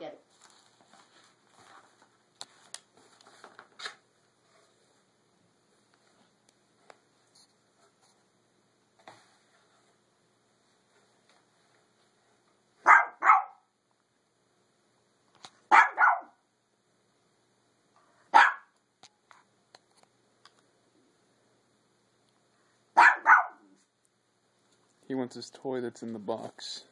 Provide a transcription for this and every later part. look at it. He wants his toy that's in the box.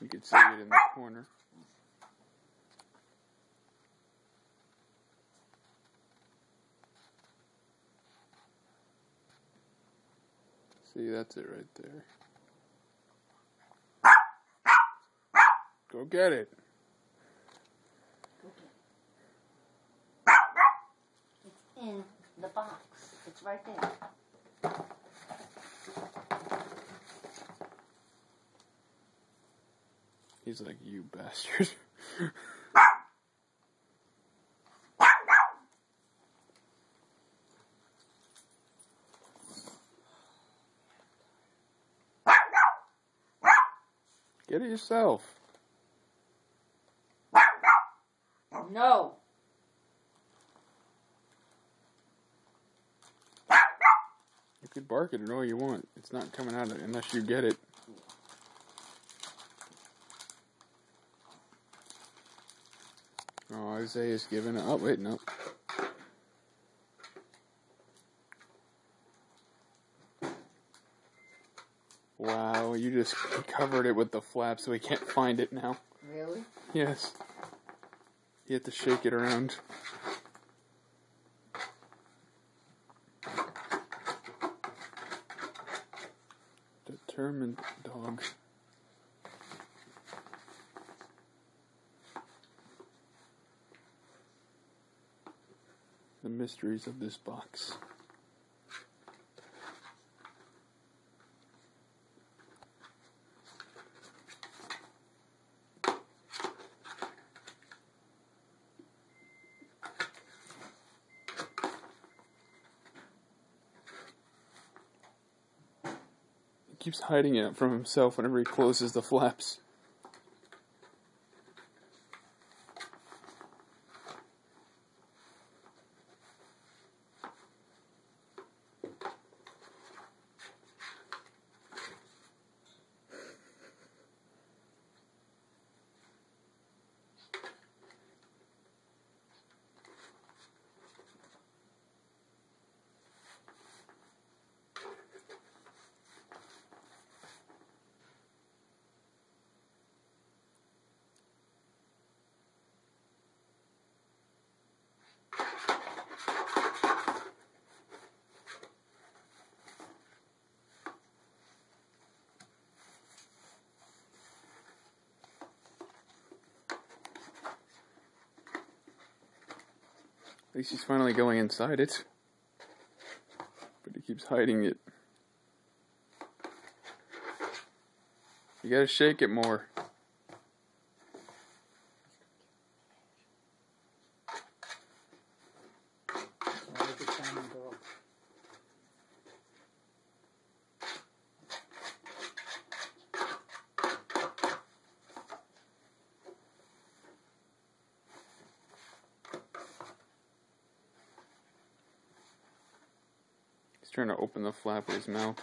You can see it in the corner. See, that's it right there. Go get it. Okay. It's in the box. It's right there. He's like, you bastard. Get it yourself. No. You could bark at it all you want. It's not coming out of it unless you get it. Oh, Isaiah's giving up. Oh, wait, no. Wow, you just covered it with the flap so we can't find it now. Really? Yes. You have to shake it around. Determined dog. The mysteries of this box. Keeps hiding it from himself whenever he closes the flaps. At least he's finally going inside it, but he keeps hiding it. You gotta shake it more. He's trying to open the flap with his mouth.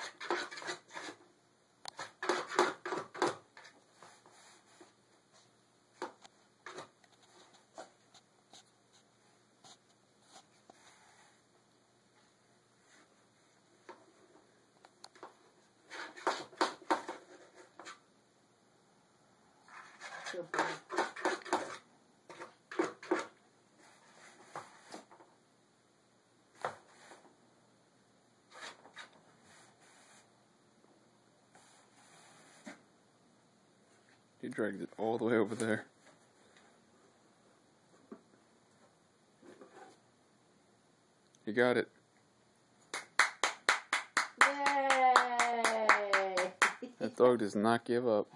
He dragged it all the way over there. You got it. Yay! That's dog does not give up.